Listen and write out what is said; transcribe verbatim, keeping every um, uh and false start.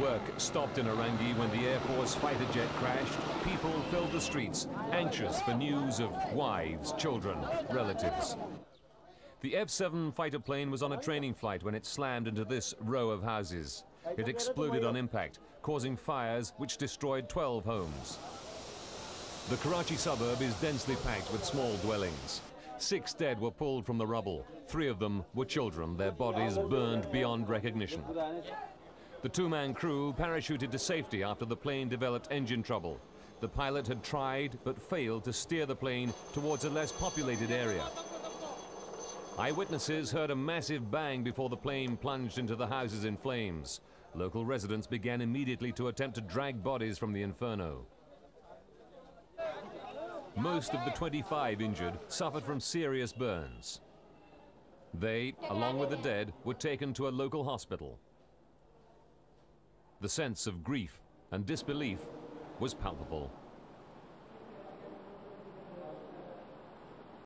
Work stopped in Orangi when the Air Force fighter jet crashed. People filled the streets, anxious for news of wives, children, relatives. The F seven fighter plane was on a training flight when it slammed into this row of houses. It exploded on impact, causing fires which destroyed twelve homes. The Karachi suburb is densely packed with small dwellings. Six dead were pulled from the rubble. Three of them were children, their bodies burned beyond recognition. The two-man crew parachuted to safety after the plane developed engine trouble. The pilot had tried but failed to steer the plane towards a less populated area. Eyewitnesses heard a massive bang before the plane plunged into the houses in flames. Local residents began immediately to attempt to drag bodies from the inferno. Most of the twenty-five injured suffered from serious burns. They, along with the dead, were taken to a local hospital. The sense of grief and disbelief was palpable.